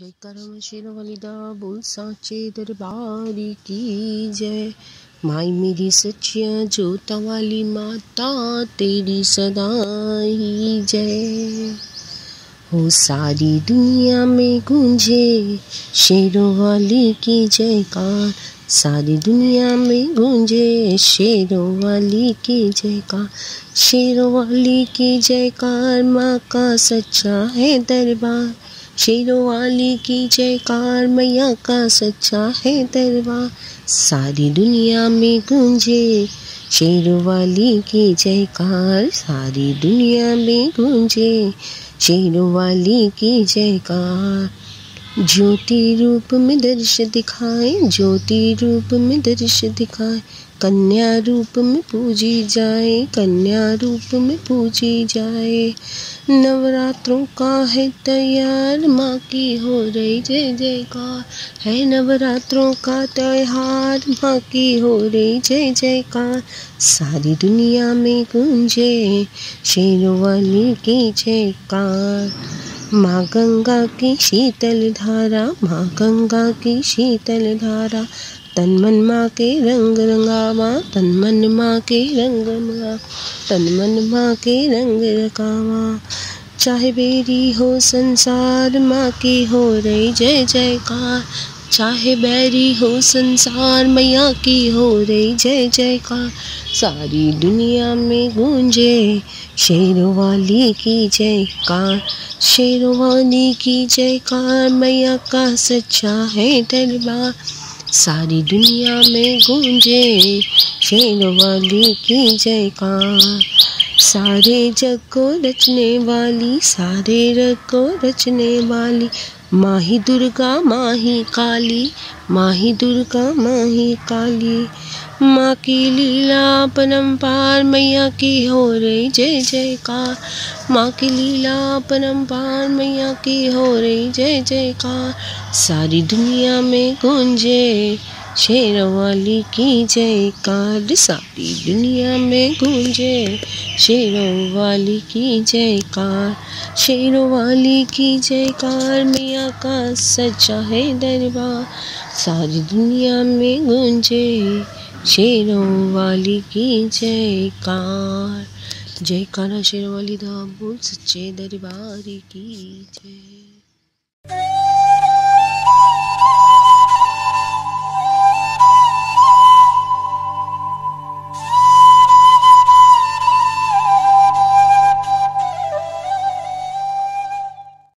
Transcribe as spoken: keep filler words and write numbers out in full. जय करो माँ शेरावाली दा बोल साचे दरबारी की जय। माई मेरी सच्चिया जोता वाली माता तेरी सदा ही जय। हो सारी दुनिया में गूंजे शेरावाली की जयकार, सारी दुनिया में गूंजे शेरावाली की जयकार। शेरावाली की जयकार, माँ का सच्चा है दरबार। शेरावाली की जयकार, मैया का सच्चा है दरबार। सारी दुनिया में गूंजे शेरावाली की जयकार, सारी दुनिया में गूंजे शेरावाली की जयकार। ज्योति रूप में दर्श दिखाए, ज्योति रूप में दर्श दिखाए। कन्या रूप में पूजी जाए, कन्या रूप में पूजी जाए। नवरात्रों का है तैयार, माँ की हो रही जय जयकार। है नवरात्रों का त्यौहार, माँ की हो रही जय जयकार। सारी दुनिया में गूंजे शेरावाली की जयकार। माँ गंगा की शीतल धारा, माँ गंगा की शीतल धारा। तन मन माँ के रंग रंगावा, तन मन माँ के रंग रंगावा, तन मन माँ के रंग रंगावा। चाहे बेरी हो संसार, माँ की हो रही जय जयकार। चाहे बैरी हो संसार, मैया की हो रही जय जयकार। सारी दुनिया में गूंजे शेरावाली की जयकार, शेरावाली की जयकार। मैया का सच्चा है दरबार, सारी दुनिया में गूंजे शेरावाली की जयकार। सारे जग को रचने वाली, सारे जग को रचने वाली। माँ ही दुर्गा, माँ ही काली, माँ ही दुर्गा, माँ ही काली। माँ की लीला परंपार, मैया की हो रही जय जयकार। माँ की लीला परंपार, मैया की हो रही जय जयकार। सारी दुनिया में गूंजे शेरावाली की जयकार, सारी दुनिया में गूंजे शेरावाली की जयकार। शेरावाली की जयकार, मैया का सच्चा है दरबार। सारी दुनिया में गूंजे शेरावाली की जयकार। जयकारा शेरावाली दा बोल सच्चे दरबार की जय।